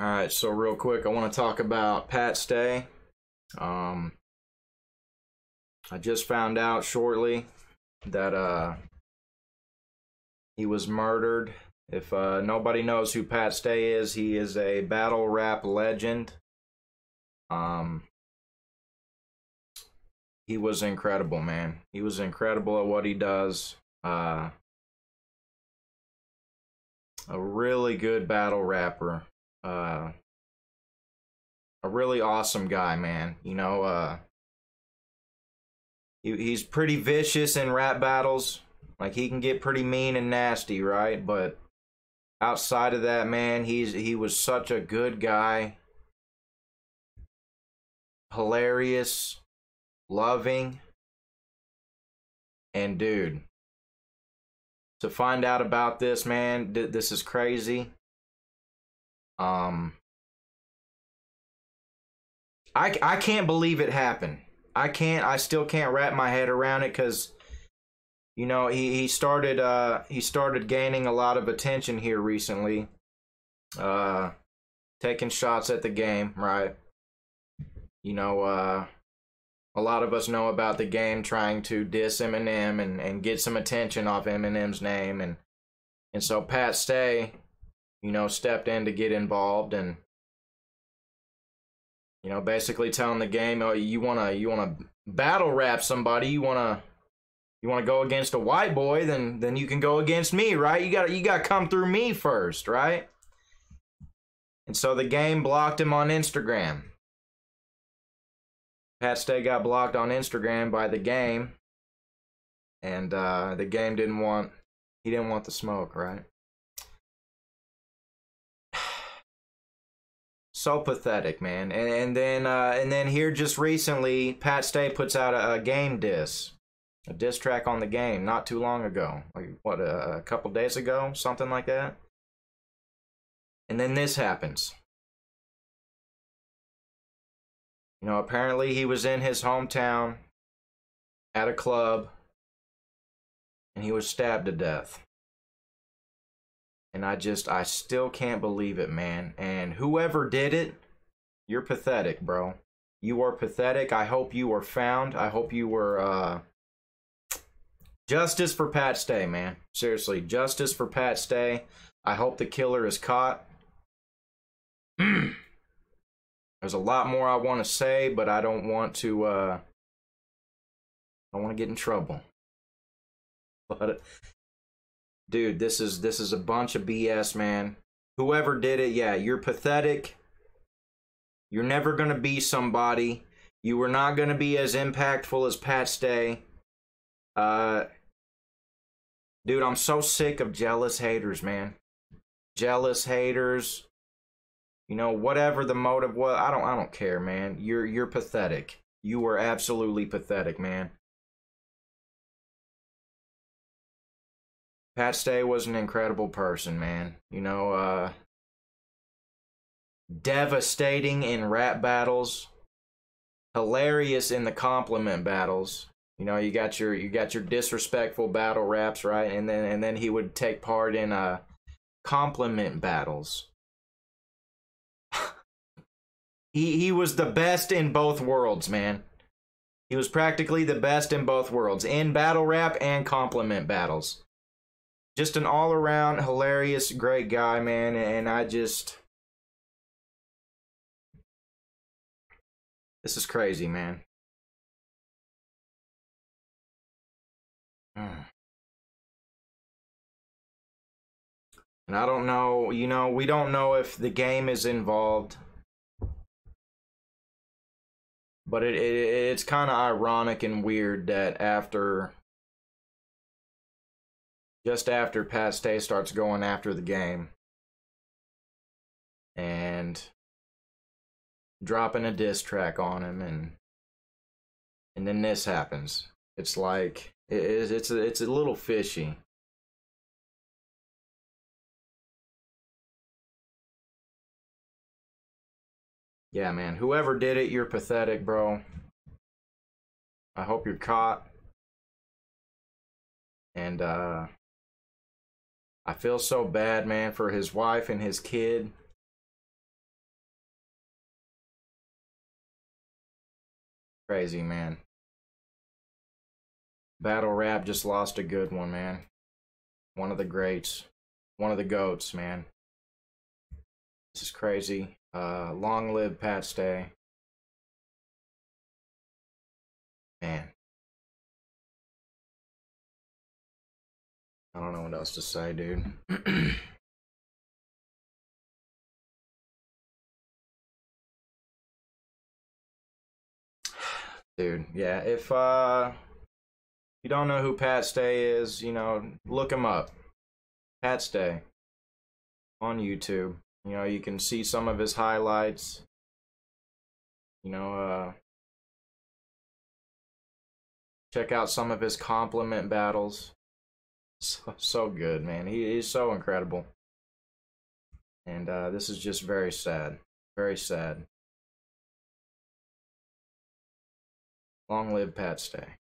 All right, so real quick, I want to talk about Pat Stay. I just found out shortly that he was murdered. If nobody knows who Pat Stay is, he is a battle rap legend. He was incredible, man. He was incredible at what he does. A really good battle rapper. A really awesome guy, man. You know, he's pretty vicious in rap battles. Like, he can get pretty mean and nasty, right? But outside of that, man, he was such a good guy. Hilarious, loving, and dude, to find out about this, man, this is crazy. I can't believe it happened. I still can't wrap my head around it, because, you know, he started gaining a lot of attention here recently, taking shots at the game, right? You know, a lot of us know about the game trying to diss Eminem and get some attention off Eminem's name, and so Pat Stay, you know, stepped in to get involved, and, you know, basically telling the game, oh, you wanna battle rap somebody, you wanna go against a white boy, then you can go against me, right? You gotta come through me first, right? And so the game blocked him on Instagram. Pat Stay got blocked on Instagram by the game, and the game didn't want the smoke, right? So pathetic, man. And then here just recently, Pat Stay puts out a game diss, a diss track on the game, not too long ago, like what, a couple days ago, something like that. And then this happens. You know, apparently he was in his hometown at a club, and he was stabbed to death. And I still can't believe it, man. And whoever did it, you're pathetic, bro. You are pathetic. I hope you were found. I hope you were, justice for Pat Stay, man. Seriously, justice for Pat Stay. I hope the killer is caught. There's a lot more I want to say, but I don't want to, I want to get in trouble. But dude, this is a bunch of BS, man. Whoever did it, yeah, you're pathetic. You're never going to be somebody. You were not going to be as impactful as Pat Stay. Dude, I'm so sick of jealous haters, man. Jealous haters. You know, whatever the motive was, I don't care, man. You're pathetic. You were absolutely pathetic, man. Pat Stay was an incredible person, man. You know, devastating in rap battles, hilarious in the compliment battles. You know, you got your disrespectful battle raps, right? And then he would take part in compliment battles. He was the best in both worlds, man. He was practically the best in both worlds, in battle rap and compliment battles. Just an all-around hilarious, great guy, man, and this is crazy, man. And I don't know, you know, we don't know if the game is involved, but it's kind of ironic and weird that just after Pat Stay starts going after the game and dropping a diss track on him, and then this happens. It's like it's a little fishy. Yeah, man. Whoever did it, you're pathetic, bro. I hope you're caught. And I feel so bad, man, for his wife and his kid. Crazy, man. Battle rap just lost a good one, man. One of the greats. One of the goats, man. This is crazy. Long live Pat Stay. Man. I don't know what else to say, dude. Dude, yeah, if you don't know who Pat Stay is, you know, look him up. Pat Stay on YouTube. You know, you can see some of his highlights. You know, check out some of his compliment battles. So good, man. He's so incredible. And this is just very sad. Very sad. Long live Pat Stay.